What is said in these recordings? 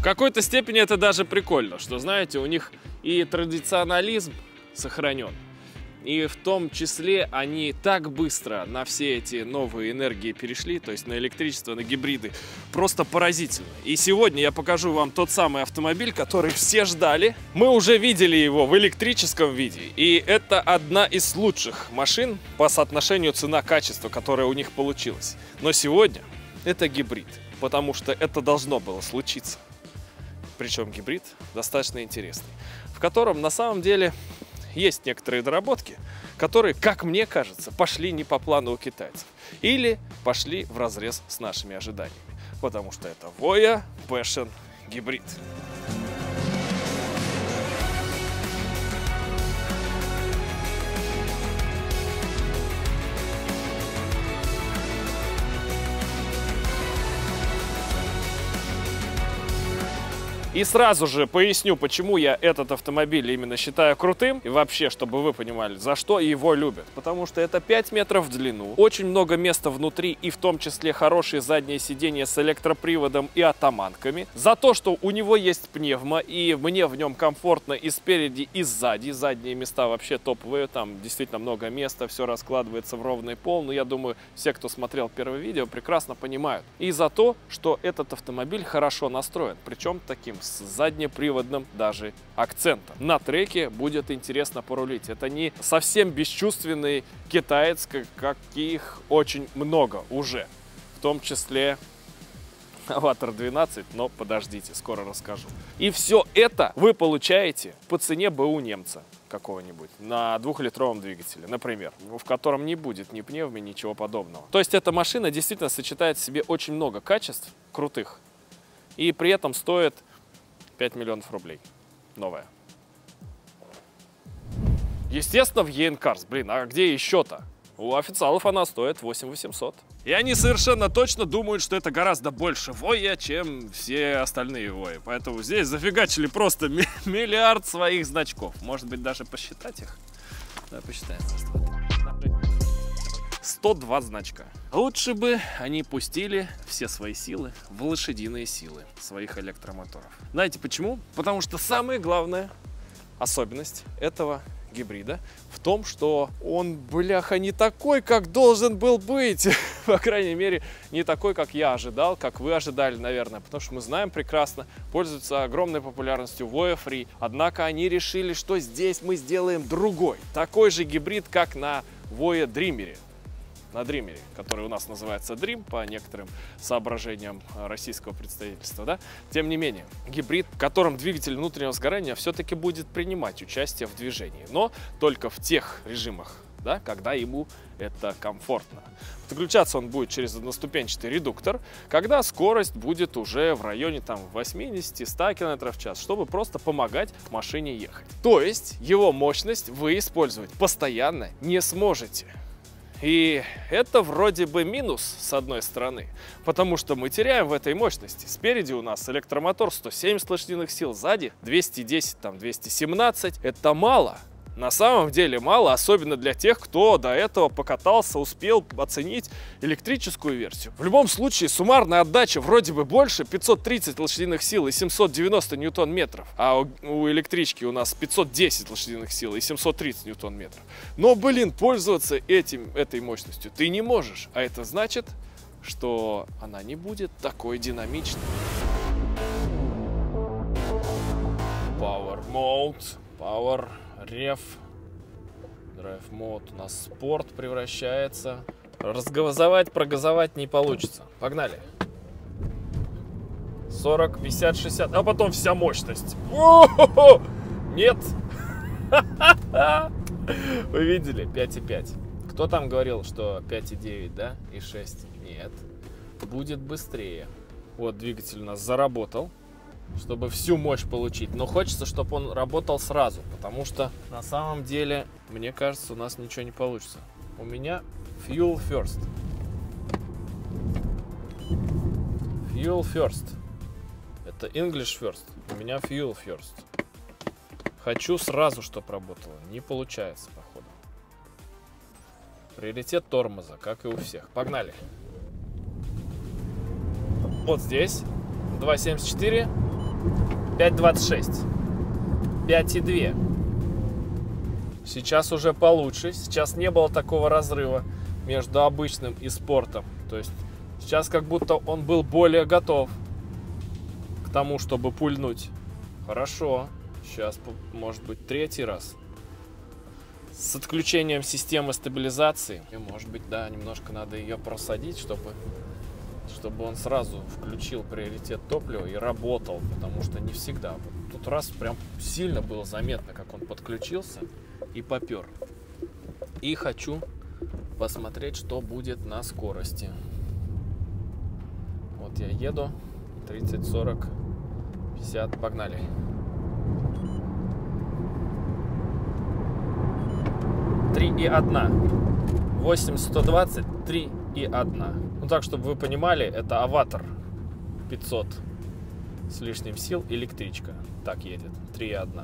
В какой-то степени это даже прикольно, что, знаете, у них и традиционализм сохранен, и в том числе они так быстро на все эти новые энергии перешли, то есть на электричество, на гибриды, просто поразительно. И сегодня я покажу вам тот самый автомобиль, который все ждали. Мы уже видели его в электрическом виде, и это одна из лучших машин по соотношению цена-качество, которое у них получилось. Но сегодня это гибрид, потому что это должно было случиться. Причем гибрид достаточно интересный, в котором на самом деле есть некоторые доработки, которые, как мне кажется, пошли не по плану у китайцев. Или пошли вразрез с нашими ожиданиями. Потому что это Voyah Passion гибрид. И сразу же поясню, почему я этот автомобиль именно считаю крутым. И вообще, чтобы вы понимали, за что его любят. Потому что это 5 метров в длину, очень много места внутри, и в том числе хорошие задние сиденья с электроприводом и атаманками. За то, что у него есть пневмо, и мне в нем комфортно и спереди, и сзади. Задние места вообще топовые, там действительно много места, все раскладывается в ровный пол. Но я думаю, все, кто смотрел первое видео, прекрасно понимают. И за то, что этот автомобиль хорошо настроен, причем таким с заднеприводным даже акцентом. На треке будет интересно порулить. Это не совсем бесчувственный китаец, каких очень много уже. В том числе Avatr 12, но подождите, скоро расскажу. И все это вы получаете по цене бы у немца какого-нибудь на 2-литровом двигателе, например, в котором не будет ни пневмы, ничего подобного. То есть эта машина действительно сочетает в себе очень много качеств крутых и при этом стоит 5 миллионов рублей. Новая. Естественно, в Е&Карс. Блин, а где еще-то? У официалов она стоит 8800. И они совершенно точно думают, что это гораздо больше Voyah, чем все остальные Voyah. Поэтому здесь зафигачили просто миллиард своих значков. Может быть, даже посчитать их? Давай посчитаем. 102 значка. Лучше бы они пустили все свои силы в лошадиные силы своих электромоторов. Знаете почему? Потому что самая главная особенность этого гибрида в том, что он, бляха, не такой, как должен был быть. По крайней мере, не такой, как я ожидал, как вы ожидали, наверное. Потому что мы знаем прекрасно, пользуется огромной популярностью Voyah Free. Однако они решили, что здесь мы сделаем другой, такой же гибрид, как на Voyah Dreamer. На Dreamer, который у нас называется Dream по некоторым соображениям российского представительства, да? Тем не менее, гибрид, в котором двигатель внутреннего сгорания все-таки будет принимать участие в движении, но только в тех режимах, да, когда ему это комфортно. Подключаться он будет через одноступенчатый редуктор, когда скорость будет уже в районе 80-100 км в час, чтобы просто помогать машине ехать. То есть его мощность вы использовать постоянно не сможете. И это вроде бы минус, с одной стороны, потому что мы теряем в этой мощности. Спереди у нас электромотор 170 лошадиных сил, сзади 210, там 217. Это мало. На самом деле мало, особенно для тех, кто до этого покатался, успел оценить электрическую версию. В любом случае, суммарная отдача вроде бы больше, 530 лошадиных сил и 790 ньютон-метров. А у электрички у нас 510 лошадиных сил и 730 ньютон-метров. Но, блин, пользоваться этой мощностью ты не можешь. А это значит, что она не будет такой динамичной. Power Mode, Power Рев, драйв мод у нас спорт превращается. Разгазовать, прогазовать не получится. Погнали. 40, 50, 60, а потом вся мощность. О-хо-хо! Нет. Вы видели? 5,5. Кто там говорил, что 5,9, да? И 6? Нет. Будет быстрее. Вот двигатель у нас заработал, чтобы всю мощь получить. Но хочется, чтобы он работал сразу, потому что на самом деле, мне кажется, у нас ничего не получится. У меня fuel first. Fuel first. Это English first. У меня fuel first. Хочу сразу, чтобы работало. Не получается, походу. Приоритет тормоза, как и у всех. Погнали. Вот здесь. 2,74. 5.26, 5.2. Сейчас уже получше, сейчас не было такого разрыва между обычным и спортом. То есть сейчас как будто он был более готов к тому, чтобы пульнуть. Хорошо, сейчас может быть третий раз. С отключением системы стабилизации. И, может быть, да, немножко надо ее просадить, чтобы он сразу включил приоритет топлива и работал, потому что не всегда. Тут раз прям сильно было заметно, как он подключился и попер. И хочу посмотреть, что будет на скорости. Вот я еду 30, 40, 50, погнали. И 1 8 120, 3 и 1. Ну так, чтобы вы понимали, это Avatr 500 с лишним сил, электричка так едет, 3 и 1.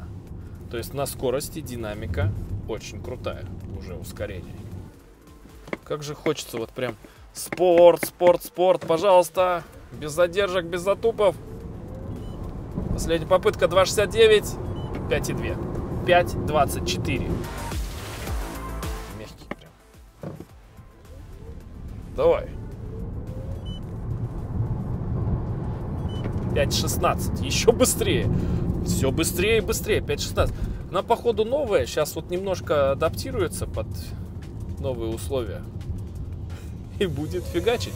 То есть на скорости динамика очень крутая, уже ускорение. Как же хочется вот прям спорт, спорт, спорт, пожалуйста, без задержек, без затупов. Последняя попытка 2.69, 5.2, 5.24. Давай. 5.16. Еще быстрее. Все быстрее и быстрее. 5.16. Она, походу, новая. Сейчас вот немножко адаптируется под новые условия. И будет фигачить.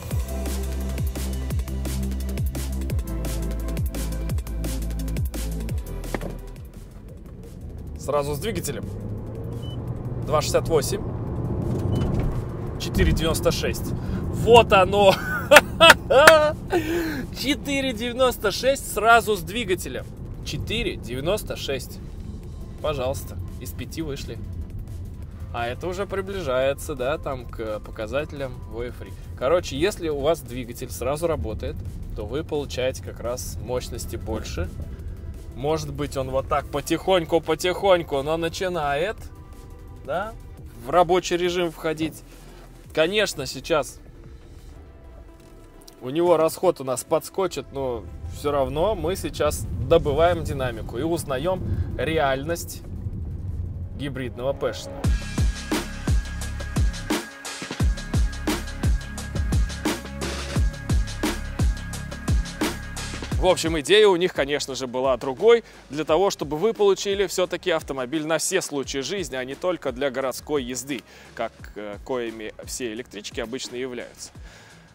Сразу с двигателем. 2.68. 4.96. Вот оно! 4.96 сразу с двигателем. 4.96. Пожалуйста, из 5 вышли. А это уже приближается, да, там к показателям Voyah Free. Короче, если у вас двигатель сразу работает, то вы получаете как раз мощности больше. Может быть, он вот так потихоньку, но начинает, да, в рабочий режим входить. Конечно, сейчас у него расход у нас подскочит, но все равно мы сейчас добываем динамику и узнаем реальность гибридного Passion. В общем, идея у них, конечно же, была другой, для того, чтобы вы получили все-таки автомобиль на все случаи жизни, а не только для городской езды, как коими все электрички обычно являются.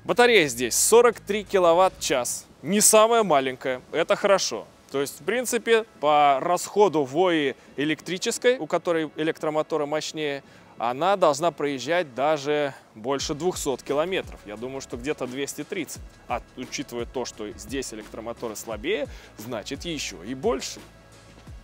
Батарея здесь 43 киловатт-час, не самая маленькая, это хорошо. То есть, в принципе, по расходу Voyah электрической, у которой электромоторы мощнее, она должна проезжать даже больше 200 километров. Я думаю, что где-то 230. А учитывая то, что здесь электромоторы слабее, значит еще и больше.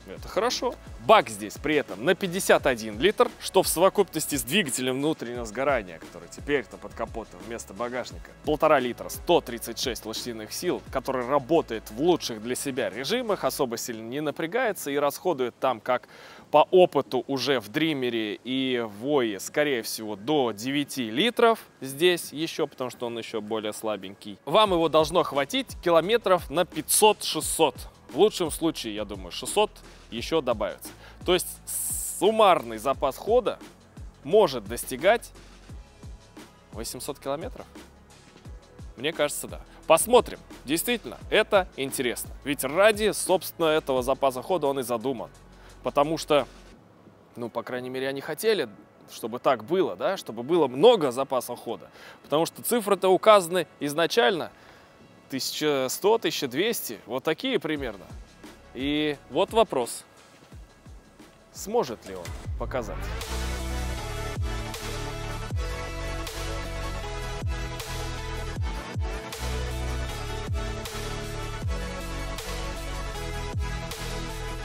Это хорошо. Бак здесь при этом на 51 литр, что в совокупности с двигателем внутреннего сгорания, который теперь-то под капотом вместо багажника, 1,5 литра, 136 лошадиных сил, который работает в лучших для себя режимах, особо сильно не напрягается и расходует там, как по опыту уже в Dreamer и Voyah, скорее всего, до 9 литров здесь еще, потому что он еще более слабенький. Вам его должно хватить километров на 500-600. В лучшем случае, я думаю, 600 еще добавится. То есть суммарный запас хода может достигать 800 километров. Мне кажется, да. Посмотрим. Действительно, это интересно. Ведь ради, собственно, этого запаса хода он и задуман. Потому что, ну, по крайней мере, они хотели, чтобы так было, да, чтобы было много запаса хода. Потому что цифры-то указаны изначально. 1100, 1200, вот такие примерно. И вот вопрос, сможет ли он показать.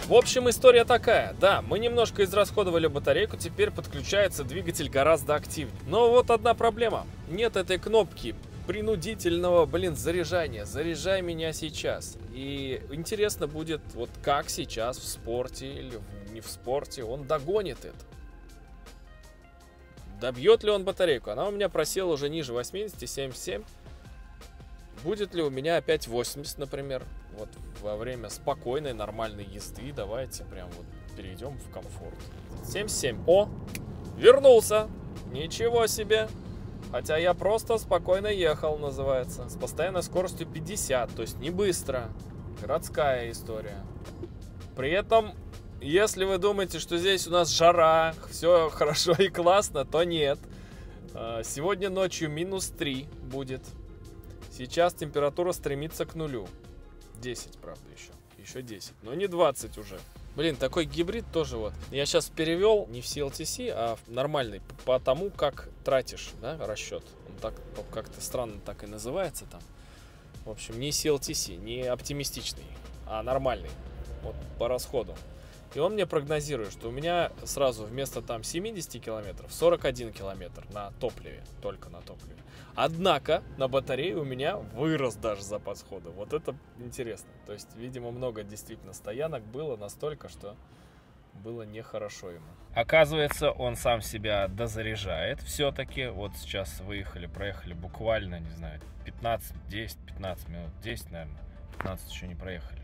В общем, история такая. Да, мы немножко израсходовали батарейку, теперь подключается двигатель гораздо активнее. Но вот одна проблема. Нет этой кнопки принудительного, заряжания. Заряжай меня сейчас. И интересно будет, вот как сейчас в спорте или не в спорте он догонит это. Добьет ли он батарейку? Она у меня просела уже ниже 80, 77. Будет ли у меня опять 80, например, вот во время спокойной, нормальной езды? Давайте прям вот перейдем в комфорт. 7.7. О, вернулся! Ничего себе! Хотя я просто спокойно ехал, называется. С постоянной скоростью 50, то есть не быстро. Городская история. При этом, если вы думаете, что здесь у нас жара, все хорошо и классно, то нет. Сегодня ночью минус 3 будет. Сейчас температура стремится к нулю. 10, правда, еще 10, но не 20 уже. Блин, такой гибрид тоже вот. Я сейчас перевел не в CLTC, а в нормальный, по тому, как тратишь, да, расчет. Он так как-то странно так и называется там. В общем, не CLTC, не оптимистичный, а нормальный, вот по расходу. И он мне прогнозирует, что у меня сразу вместо там 70 километров 41 километр на топливе, только на топливе. Однако на батарее у меня вырос даже запас хода. Вот это интересно. То есть, видимо, много действительно стоянок было настолько, что было нехорошо ему. Оказывается, он сам себя дозаряжает все-таки. Вот сейчас выехали, проехали буквально, не знаю, 15 минут, 10, наверное, 15 еще не проехали.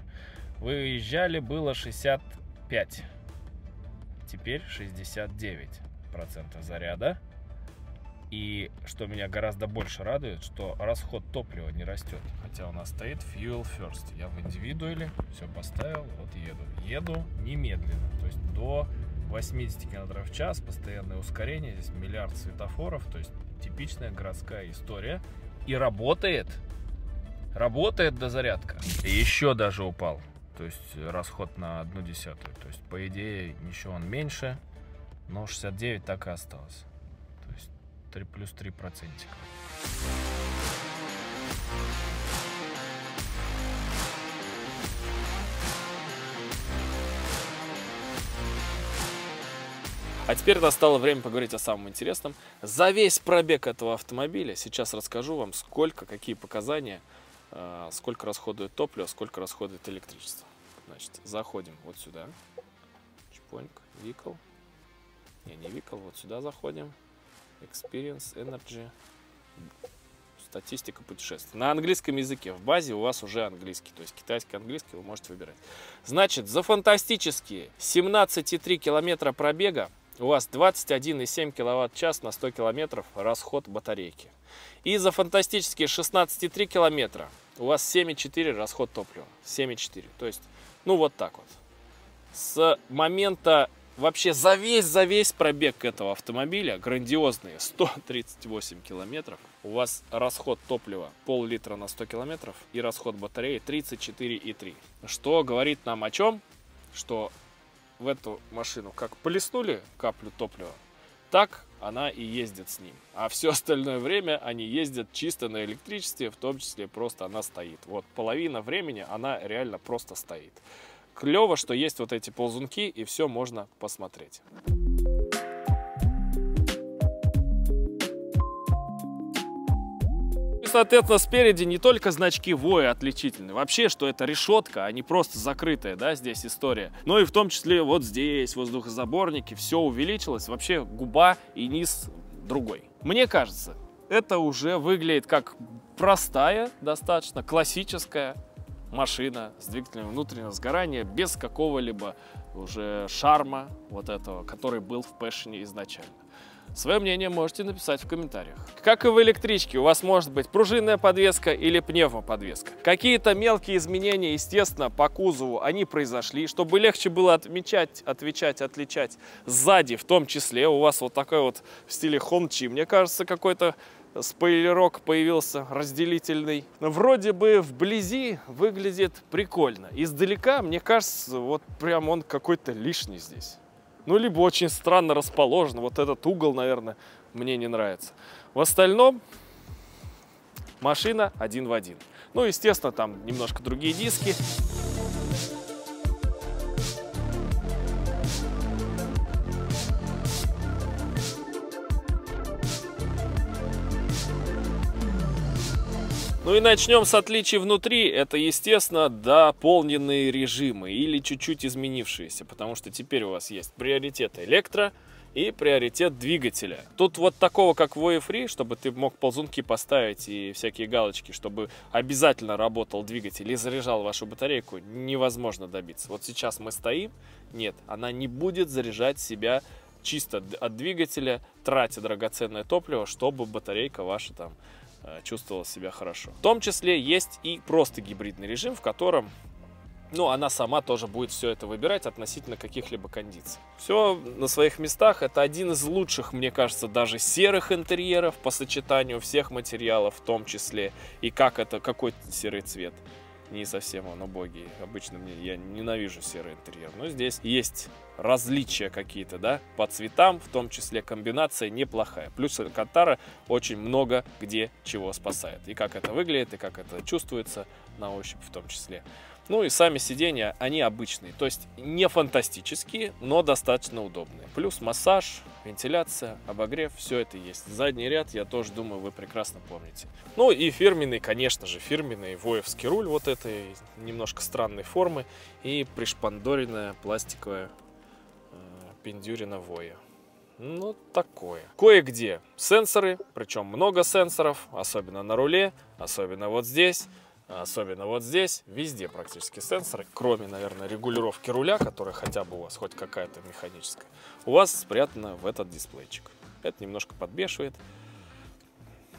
Выезжали, было 60. 5. Теперь 69% заряда. И что меня гораздо больше радует, что расход топлива не растет. Хотя у нас стоит Fuel First. Я в индивидуале все поставил, вот еду. Еду немедленно, то есть до 80 км в час, постоянное ускорение, здесь миллиард светофоров, то есть типичная городская история. И работает, работает дозарядка. И еще даже упал. То есть расход на 0,1. То есть, по идее, еще он меньше, но 69 так и осталось. То есть 3 плюс 3 процентика. А теперь настало время поговорить о самом интересном. За весь пробег этого автомобиля сейчас расскажу вам, сколько, какие показания, сколько расходует топливо, сколько расходует электричество. Значит, заходим вот сюда. Чпоньк, Vehicle. Не Vehicle, вот сюда заходим. Experience, Energy. Статистика путешествий. На английском языке. В базе у вас уже английский. То есть китайский, английский вы можете выбирать. Значит, за фантастические 17,3 километра пробега у вас 21,7 киловатт-час на 100 километров расход батарейки. И за фантастические 16,3 километра у вас 7,4 расход топлива. 7,4. То есть, ну вот так вот. С момента вообще за весь пробег этого автомобиля, грандиозные 138 километров, у вас расход топлива пол-литра на 100 километров и расход батареи 34,3. Что говорит нам о чем? Что в эту машину как плеснули каплю топлива, так она и ездит с ним. А все остальное время они ездят чисто на электричестве, в том числе просто она стоит. Вот половина времени она реально просто стоит. Клево, что есть вот эти ползунки, и все можно посмотреть. Соответственно, спереди не только значки Voyah отличительны. Вообще, что это решетка, а не просто закрытая, да, здесь история. Но и в том числе вот здесь воздухозаборники, все увеличилось. Вообще губа и низ другой. Мне кажется, это уже выглядит как простая, достаточно классическая машина с двигателем внутреннего сгорания, без какого-либо уже шарма вот этого, который был в Passion изначально. Свое мнение можете написать в комментариях. Как и в электричке, у вас может быть пружинная подвеска или пневмоподвеска. Какие-то мелкие изменения, естественно, по кузову они произошли, чтобы легче было отличать. Сзади в том числе у вас вот такой вот в стиле Hongqi, мне кажется, какой-то спойлерок появился разделительный. Вроде бы вблизи выглядит прикольно. Издалека, мне кажется, вот прям он какой-то лишний здесь. Ну, либо очень странно расположен. Вот этот угол, наверное, мне не нравится. В остальном машина один в один. Ну, естественно, там немножко другие диски. Ну и начнем с отличий внутри. Это, естественно, дополненные режимы или чуть-чуть изменившиеся, потому что теперь у вас есть приоритет электро и приоритет двигателя. Тут вот такого, как Voyah Free, чтобы ты мог ползунки поставить и всякие галочки, чтобы обязательно работал двигатель и заряжал вашу батарейку, невозможно добиться. Вот сейчас мы стоим, нет, она не будет заряжать себя чисто от двигателя, тратя драгоценное топливо, чтобы батарейка ваша там чувствовала себя хорошо. В том числе есть и просто гибридный режим, в котором, ну, она сама тоже будет все это выбирать относительно каких-либо кондиций. Все на своих местах. Это один из лучших, мне кажется, даже серых интерьеров по сочетанию всех материалов, в том числе и как это, какой серый цвет. Не совсем он убогий. Обычно я ненавижу серый интерьер. Но здесь есть различия какие-то, да, по цветам, в том числе комбинация неплохая. Плюс Alcantara очень много где чего спасает. И как это выглядит, и как это чувствуется на ощупь в том числе. Ну и сами сиденья, они обычные. То есть не фантастические, но достаточно удобные. Плюс массаж, вентиляция, обогрев, все это есть. Задний ряд, я тоже думаю, вы прекрасно помните. Ну и фирменный, конечно же, фирменный воевский руль вот этой немножко странной формы. И пришпандоренная пластиковая пиндюрина Voyah. Ну, такое. Кое-где сенсоры, причем много сенсоров, особенно на руле, особенно вот здесь. Особенно вот здесь, везде практически сенсоры, кроме, наверное, регулировки руля, которая хотя бы у вас хоть какая-то механическая, у вас спрятана в этот дисплейчик. Это немножко подбешивает.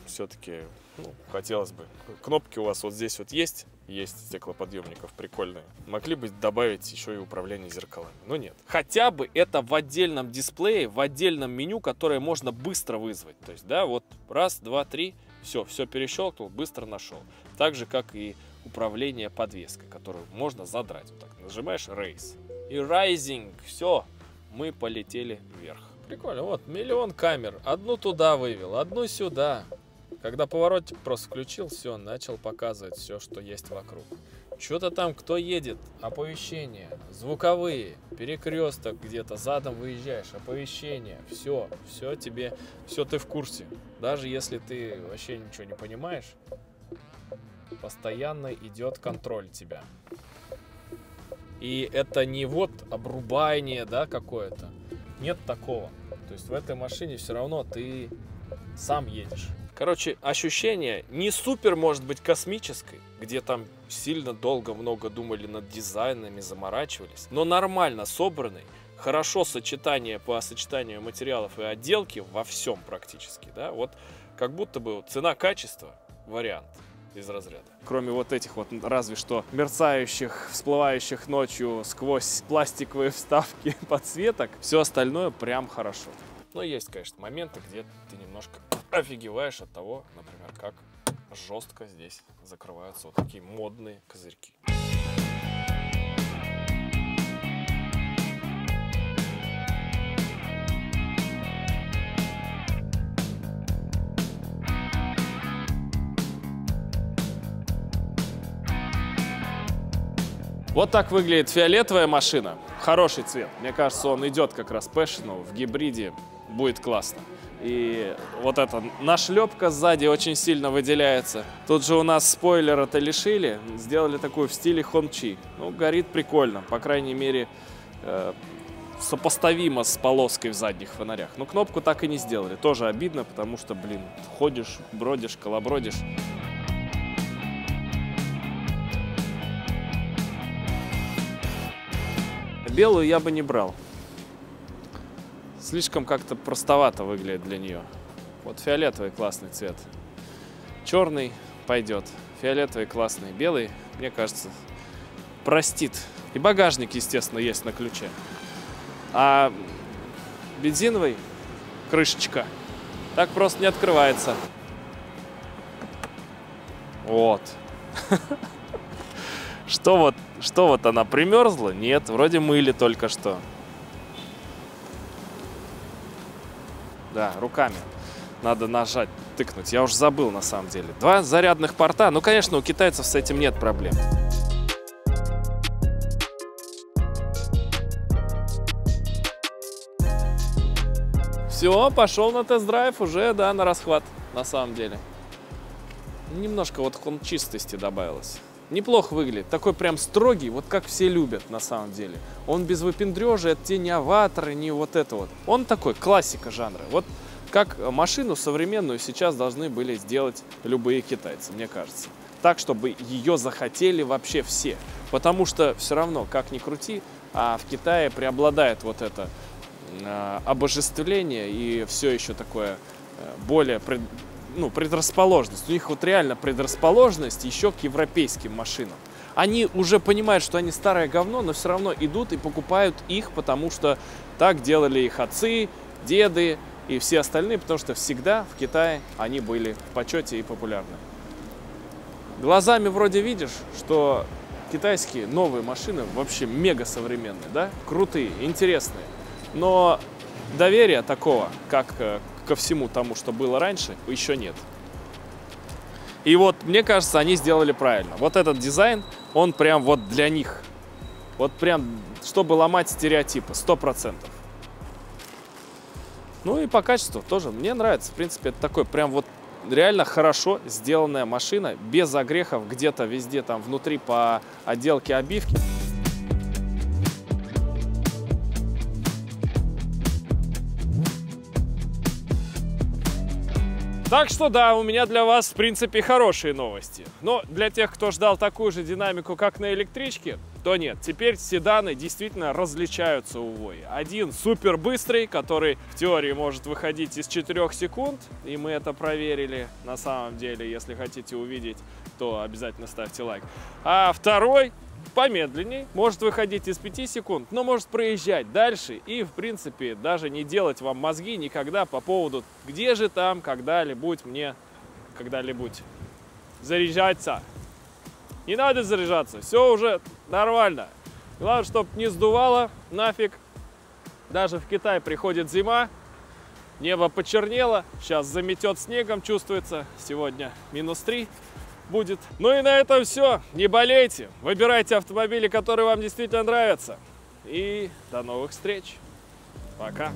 Все-таки, ну, хотелось бы. Кнопки у вас вот здесь вот есть. Есть стеклоподъемников прикольные. Могли бы добавить еще и управление зеркалами, но нет. Хотя бы это в отдельном дисплее, в отдельном меню, которое можно быстро вызвать. То есть, да, вот раз, два, три, все, все перещелкнул, быстро нашел. Так же, как и управление подвеской, которую можно задрать. Вот так нажимаешь Race. И Rising, все, мы полетели вверх. Прикольно, вот миллион камер. Одну туда вывел, одну сюда. Когда поворотик просто включил, все, начал показывать все, что есть вокруг. Что-то там, кто едет, оповещения, звуковые, перекресток где-то, задом выезжаешь, оповещения, все, все тебе, все ты в курсе. Даже если ты вообще ничего не понимаешь, постоянно идет контроль тебя. И это не вот обрубание, да, какое-то. Нет такого. То есть в этой машине все равно ты сам едешь. Короче, ощущение не супер, может быть, космическое, где там сильно долго много думали над дизайнами, заморачивались, но нормально собранный, хорошо сочетание по сочетанию материалов и отделки во всем практически, да, вот как будто бы цена-качество вариант из разряда. Кроме вот этих вот разве что мерцающих, всплывающих ночью сквозь пластиковые вставки подсветок, все остальное прям хорошо. Но есть, конечно, моменты, где ты немножко офигеваешь от того, например, как жестко здесь закрываются вот такие модные козырьки. Вот так выглядит фиолетовая машина. Хороший цвет. Мне кажется, он идет как раз Passion, в гибриде будет классно. И вот эта нашлепка сзади очень сильно выделяется. Тут же у нас спойлера-то лишили. Сделали такую в стиле Hongqi. Ну, горит прикольно. По крайней мере, сопоставимо с полоской в задних фонарях. Но кнопку так и не сделали. Тоже обидно, потому что, блин, ходишь, бродишь, колобродишь. Белую я бы не брал. Слишком как-то простовато выглядит для нее. Вот фиолетовый классный цвет. Черный пойдет. Фиолетовый классный. Белый, мне кажется, простит. И багажник, естественно, есть на ключе. А бензиновый, крышечка, так просто не открывается. Вот. Что вот она примерзла? Нет, вроде мыли только что. Да, руками надо нажать, тыкнуть. Я уже забыл на самом деле. 2 зарядных порта. Ну, конечно, у китайцев с этим нет проблем. Все, пошел на тест-драйв уже, да, на расхват, на самом деле. Немножко вот хлам чистости добавилось. Неплохо выглядит, такой прям строгий, вот как все любят на самом деле. Он без выпендрежа, это те не аватры, не вот это вот. Он такой, классика жанра. Вот как машину современную сейчас должны были сделать любые китайцы, мне кажется. Так, чтобы ее захотели вообще все. Потому что все равно, как ни крути, а в Китае преобладает вот это обожествление и все еще такое более... предрасположенность. У них вот реально предрасположенность еще к европейским машинам. Они уже понимают, что они старое говно, но все равно идут и покупают их, потому что так делали их отцы, деды и все остальные, потому что всегда в Китае они были в почете и популярны. Глазами вроде видишь, что китайские новые машины вообще мега современные, да? Крутые, интересные. Но доверия такого, как ко всему тому, что было раньше, еще нет. И вот, мне кажется, они сделали правильно. Вот этот дизайн, он прям вот для них. Вот прям, чтобы ломать стереотипы, 100%. Ну и по качеству тоже мне нравится. В принципе, это такой прям вот реально хорошо сделанная машина, без огрехов где-то везде там внутри по отделке обивки. Так что да, у меня для вас, в принципе, хорошие новости. Но для тех, кто ждал такую же динамику, как на электричке, то нет. Теперь седаны действительно различаются у Voyah. Один супер быстрый, который в теории может выходить из 4 секунд, и мы это проверили на самом деле. Если хотите увидеть, то обязательно ставьте лайк. А второй помедленней, может выходить из 5 секунд, но может проезжать дальше и, в принципе, даже не делать вам мозги никогда по поводу, где же там когда-нибудь заряжаться. Не надо заряжаться, все уже нормально. Главное, чтобы не сдувало нафиг. Даже в Китай приходит зима, небо почернело, сейчас заметет снегом, чувствуется. Сегодня -3. Будет. Ну и на этом все. Не болейте, выбирайте автомобили, которые вам действительно нравятся. И до новых встреч. Пока.